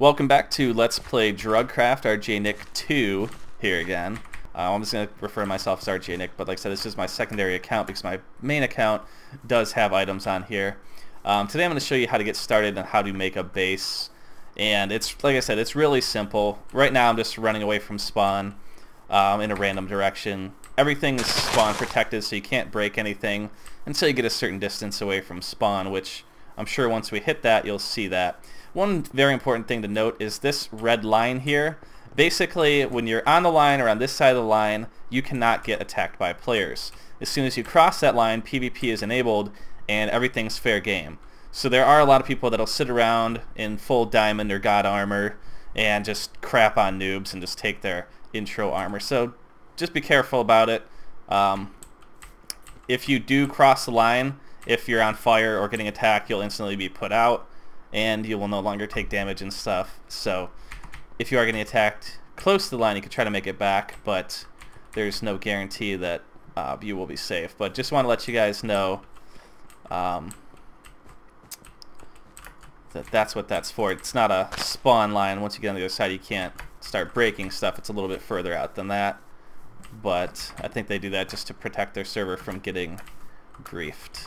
Welcome back to Let's Play Drugcraft, RJNick 2 here again. I'm just going to refer to myself as RJNick, but like I said, this is my secondary account because my main account does have items on here. Today I'm going to show you how to get started and how to make a base. And it's, like I said, it's really simple. Right now I'm just running away from spawn in a random direction. Everything is spawn protected, so you can't break anything until you get a certain distance away from spawn, which I'm sure once we hit that, you'll see that. One very important thing to note is this red line here. Basically, when you're on the line or on this side of the line, you cannot get attacked by players. As soon as you cross that line, PvP is enabled and everything's fair game. So there are a lot of people that'll sit around in full diamond or god armor and just crap on noobs and just take their intro armor. So just be careful about it. If you do cross the line, if you're on fire or getting attacked, you'll instantly be put out and you will no longer take damage and stuff. So if you are getting attacked close to the line, you can try to make it back, but there's no guarantee that you will be safe. But just want to let you guys know that's what that's for. It's not a spawn line. Once you get on the other side, you can't start breaking stuff. It's a little bit further out than that, but I think they do that just to protect their server from getting griefed.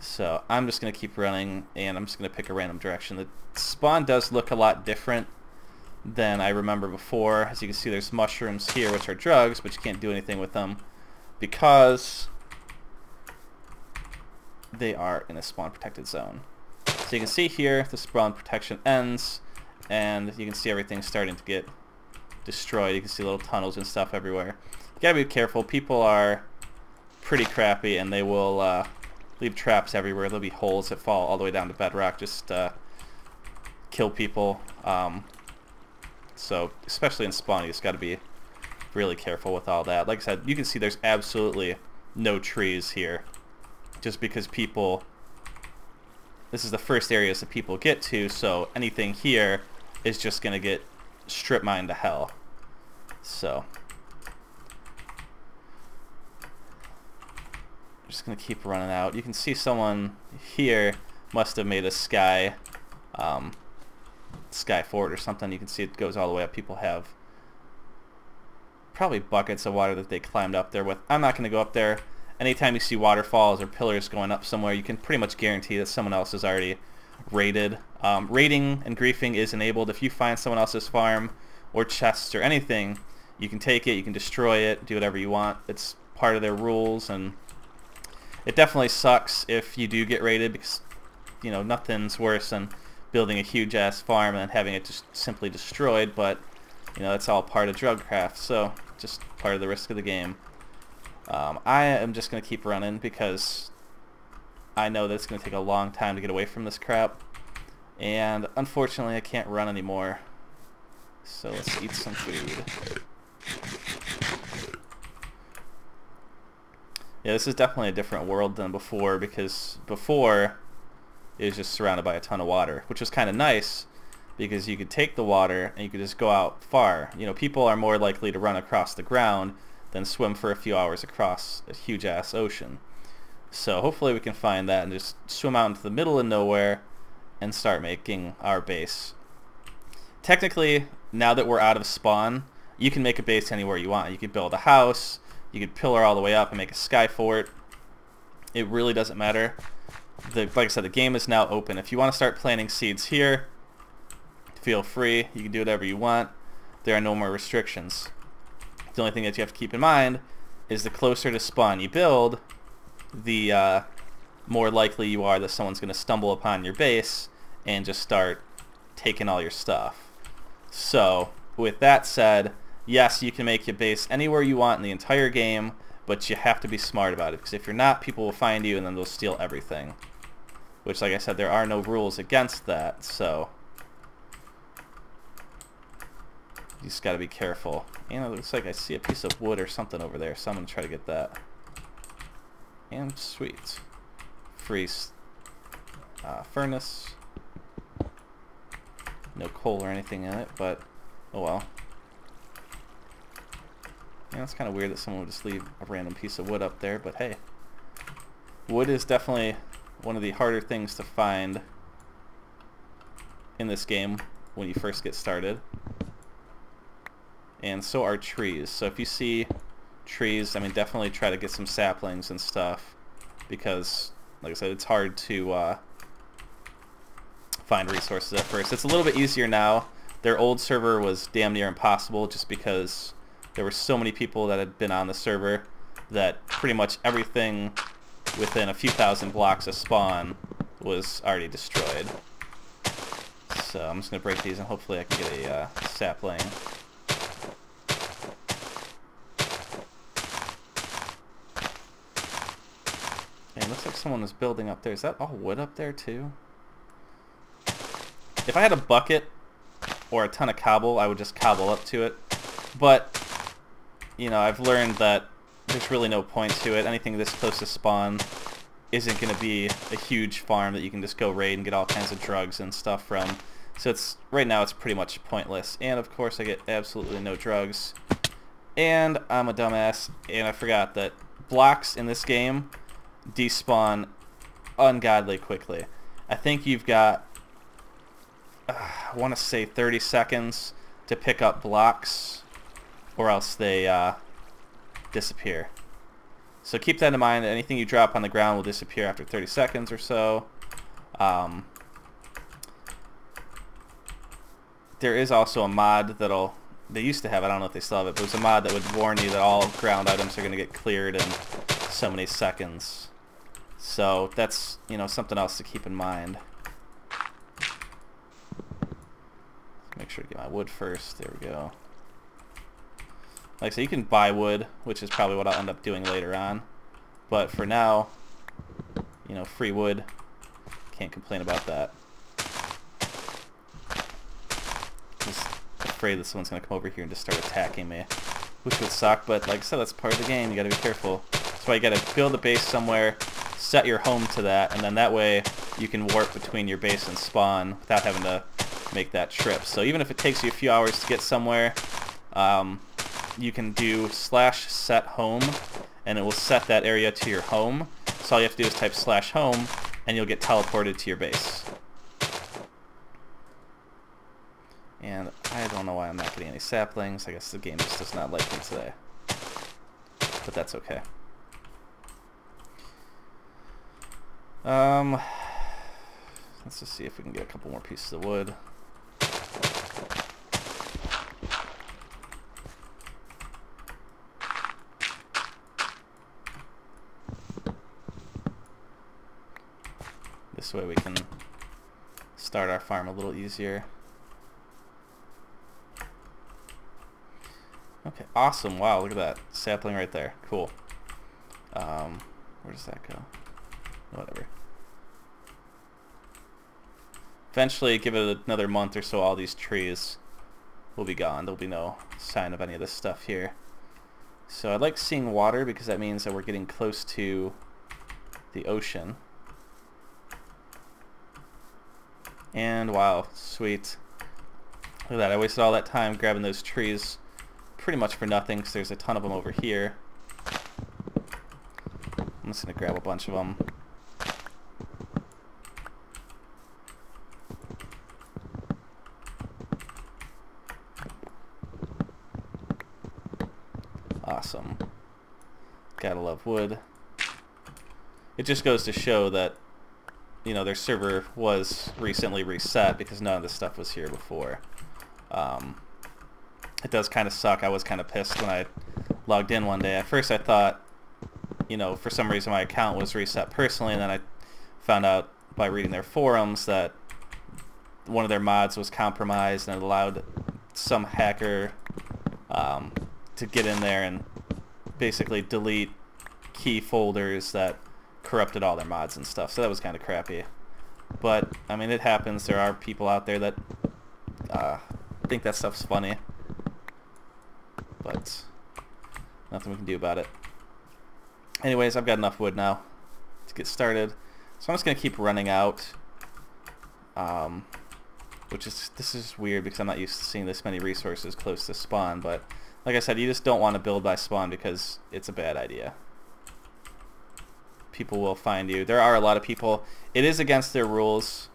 So I'm just going to keep running, and I'm just going to pick a random direction. The spawn does look a lot different than I remember before. As you can see, there's mushrooms here, which are drugs, but you can't do anything with them because they are in a spawn protected zone. So you can see here, the spawn protection ends, and you can see everything starting to get destroyed. You can see little tunnels and stuff everywhere. You gotta be careful. People are pretty crappy, and they will leave traps everywhere. There'll be holes that fall all the way down to bedrock. Just kill people. So especially in spawn, you just got to be really careful with all that. Like I said, you can see there's absolutely no trees here, just because people. This is the first areas that people get to, so anything here is just gonna get strip mined to hell. So just gonna keep running out. You can see someone here must have made a sky sky fort or something. You can see it goes all the way up. People have probably buckets of water that they climbed up there with. I'm not gonna go up there. Anytime you see waterfalls or pillars going up somewhere, you can pretty much guarantee that someone else is already raided. Raiding and griefing is enabled. If you find someone else's farm or chests or anything, you can take it, you can destroy it, do whatever you want. It's part of their rules, and it definitely sucks if you do get raided, because you know, nothing's worse than building a huge ass farm and having it just simply destroyed, but you know, that's all part of Drugcraft, so just part of the risk of the game. I am just gonna keep running because I know that it's gonna take a long time to get away from this crap, and unfortunately I can't run anymore. So let's eat some food. Yeah, this is definitely a different world than before, because before it was just surrounded by a ton of water, which was kind of nice because you could take the water and you could just go out far. You know, people are more likely to run across the ground than swim for a few hours across a huge ass ocean. So hopefully we can find that and just swim out into the middle of nowhere and start making our base. Technically, now that we're out of spawn, you can make a base anywhere you want. You could build a house, you could pillar all the way up and make a sky fort. It really doesn't matter. Like I said, the game is now open. If you want to start planting seeds here, feel free. You can do whatever you want. There are no more restrictions. The only thing that you have to keep in mind is the closer to spawn you build, the more likely you are that someone's going to stumble upon your base and just start taking all your stuff. So with that said, yes, you can make your base anywhere you want in the entire game, but you have to be smart about it, because if you're not, people will find you and then they'll steal everything, which, like I said, there are no rules against that, so you just gotta be careful. And it looks like I see a piece of wood or something over there, so I'm gonna try to get that. And sweet. Freeze furnace. No coal or anything in it, but oh well. Yeah, it's kind of weird that someone would just leave a random piece of wood up there, but hey. Wood is definitely one of the harder things to find in this game. when you first get started. And so are trees. So if you see trees, I mean, definitely try to get some saplings and stuff, because like I said, it's hard to find resources at first. It's a little bit easier now. Their old server was damn near impossible, just because there were so many people that had been on the server that pretty much everything within a few thousand blocks of spawn was already destroyed. So I'm just going to break these and hopefully I can get a sapling. It looks like someone was building up there. Is that all wood up there too? If I had a bucket or a ton of cobble, I would just cobble up to it. But, you know, I've learned that there's really no point to it. Anything this close to spawn isn't going to be a huge farm that you can just go raid and get all kinds of drugs and stuff from. So it's right now it's pretty much pointless. And of course I get absolutely no drugs. And I'm a dumbass, and I forgot that blocks in this game despawn ungodly quickly. I think you've got I want to say 30 seconds to pick up blocks, or else they disappear. So keep that in mind. Anything you drop on the ground will disappear after 30 seconds or so. There is also a mod that'll they used to have, I don't know if they still have it, but it was a mod that would warn you that all ground items are going to get cleared and so many seconds. So that's, you know, something else to keep in mind. Make sure to get my wood first. There we go. Like I said, you can buy wood, which is probably what I'll end up doing later on, but for now, you know, free wood, can't complain about that. Just afraid that someone's gonna come over here and just start attacking me, which would suck, but like I said, that's part of the game. You gotta be careful. That's why you gotta build a base somewhere, set your home to that, and then that way you can warp between your base and spawn without having to make that trip. So even if it takes you a few hours to get somewhere, you can do /set home, and it will set that area to your home. So all you have to do is type /home, and you'll get teleported to your base. And I don't know why I'm not getting any saplings. I guess the game just does not like me today. But that's okay. Let's just see if we can get a couple more pieces of wood. This way we can start our farm a little easier. Okay, awesome. Wow, look at that. Sapling right there. Cool. Where does that go? Whatever. Eventually, give it another month or so, all these trees will be gone. There'll be no sign of any of this stuff here. So I like seeing water, because that means that we're getting close to the ocean. And wow, sweet. Look at that. I wasted all that time grabbing those trees pretty much for nothing, because there's a ton of them over here. I'm just going to grab a bunch of them. Awesome. Gotta love wood. It just goes to show that, you know, their server was recently reset, because none of this stuff was here before. It does kind of suck. I was kind of pissed when I logged in one day. At first I thought, you know, for some reason my account was reset personally, and then I found out by reading their forums that one of their mods was compromised, and it allowed some hacker to get in there and basically delete key folders that corrupted all their mods and stuff. So that was kind of crappy, but I mean, it happens. There are people out there that think that stuff's funny, but nothing we can do about it. Anyways, I've got enough wood now to get started, so I'm just gonna keep running out, which is, this is weird because I'm not used to seeing this many resources close to spawn, but like I said, you just don't want to build by spawn, because it's a bad idea. People will find you. There are a lot of people. It is against their rules,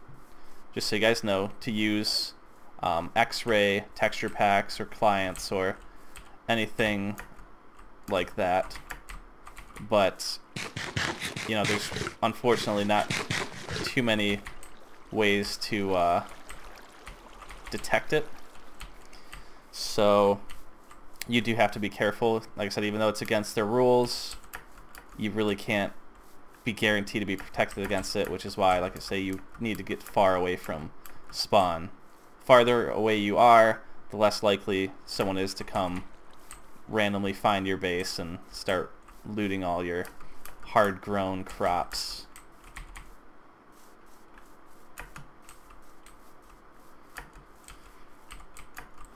just so you guys know, to use X-ray texture packs or clients or anything like that. But, you know, there's unfortunately not too many ways to detect it. So you do have to be careful. Like I said, even though it's against their rules, you really can't be guaranteed to be protected against it, which is why, like I say, you need to get far away from spawn. Farther away you are, the less likely someone is to come randomly find your base and start looting all your hard-grown crops.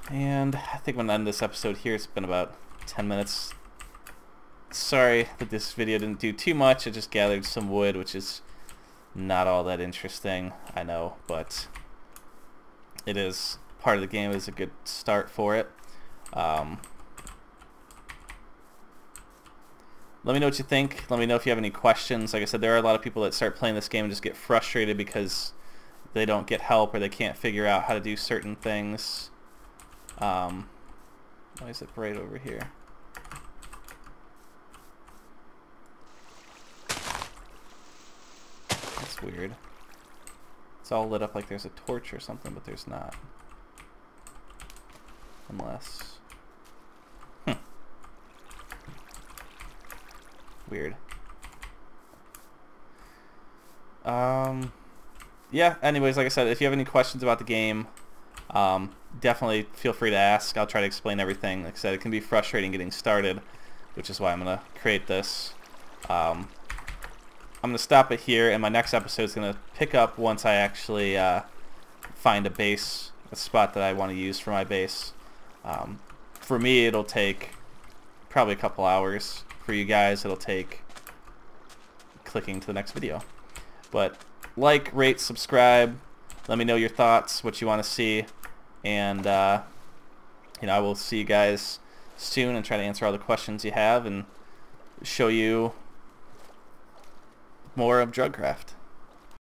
And I think I'm going to end this episode here. It's been about 10 minutes. Sorry that this video didn't do too much. I just gathered some wood, which is not all that interesting, I know, but it is part of the game. Is a good start for it. Let me know what you think. Let me know if you have any questions. Like I said, there are a lot of people that start playing this game and just get frustrated because they don't get help or they can't figure out how to do certain things. Why is it bright over here? That's weird. It's all lit up like there's a torch or something, but there's not. Unless... Weird. Yeah, anyways, like I said, if you have any questions about the game, definitely feel free to ask. I'll try to explain everything. Like I said, it can be frustrating getting started, which is why I'm going to create this. I'm going to stop it here, and my next episode is going to pick up once I actually find a base, a spot that I want to use for my base. For me, it'll take probably a couple hours. For you guys, it'll take clicking to the next video. But like, rate, subscribe. Let me know your thoughts, what you want to see, and you know, I will see you guys soon and try to answer all the questions you have and show you more of Drugcraft.